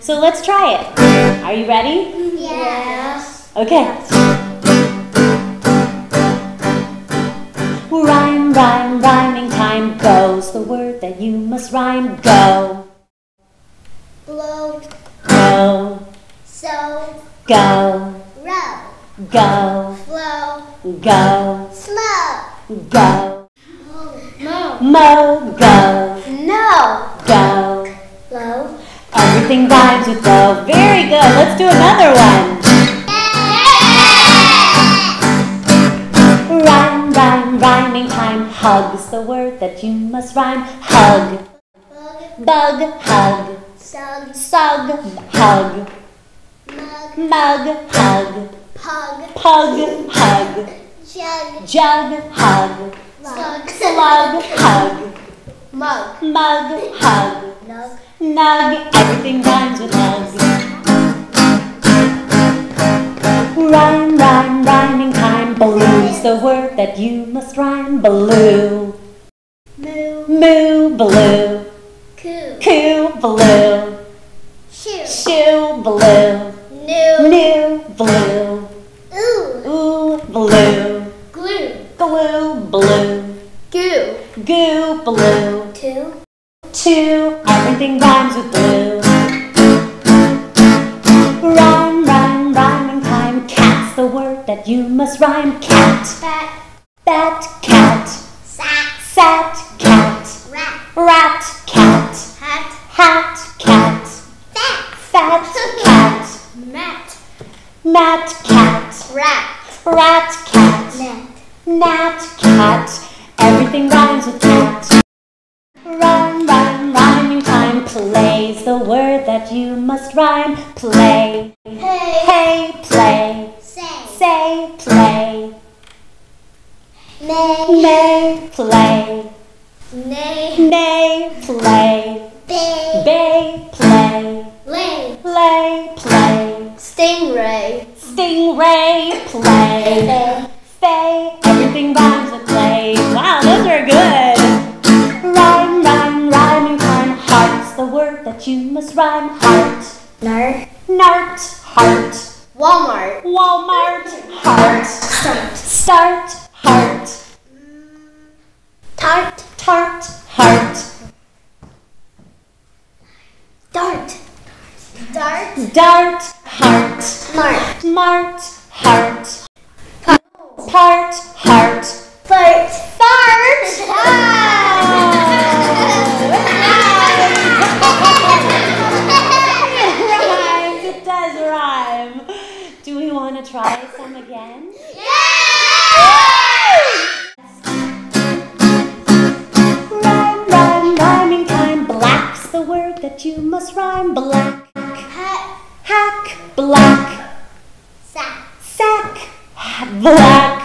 So let's try it. Are you ready? Yes. Okay. Rhyme, rhyme, rhyming time goes. The word that you must rhyme, go. Blow. Go. So. Go. Row. Go. Flow. Go. Slow. Go. Mo. Mo. Go. No. Go. Low. Everything rhymes with go. Very good. Let's do another one. Yeah. Rhyme, rhyme, rhyming time. Hug is the word that you must rhyme. Hug. Bug. Bug. Hug. Sug. Sug. Hug. Mug. Mug. Hug. Pug. Pug. Hug. Jug. Jug. Hug. Slug. Slug. Hug. Mug. Mug. Hug. Nug. Nug. Everything rhymes with nug. Rhyme, rhyme, rhyming time. Blue is the word that you must rhyme. Blue. Moo. Moo. Blue. Coo. Coo. Blue. Shoe. Shoe. Blue. New. New. Blue. Ooh. Ooh. Blue. Glue. Glue. Blue. Goo. Goo. Blue. Two. Two. Everything rhymes with blue. Rhyme, rhyme, rhyming time. Cat's the word that you must rhyme. Cat. Bat. Bat. Cat. Sat. Sat. Cat. Rat. Rat. Cat. Hat. Hat. Cat. Fat. Fat. Cat. Mat. Mat. Cat. Rat. Rat. Cat. Nat. Nat. Cat. Everything rhymes with cat. Rhyme, rhyme, rhyming time. Play's the word that you must rhyme. Play. Hey. Hey. Play. Say. Say. Play. May. May. Play. Nay. Nay. Play. Bay. Bay. Play. Lay. Lay. Play. Stingray. Stingray. Play. Fay. Fay. Everything rhymes with play. Wow, those are good. That you must rhyme. Heart. Nart. Nart. Heart. Walmart. Walmart. Heart. Start. Start. Heart. Tart. Tart. Heart. Dart. Dart. Dart. Heart. Mart. Mart. Heart. Part. Part. Heart. Fart. Fart. Try some again? Yeah! Rhyme, rhyme, rhyming time. Black's the word that you must rhyme. Black. Hack. Hack. Black. Sack. Sack. Black.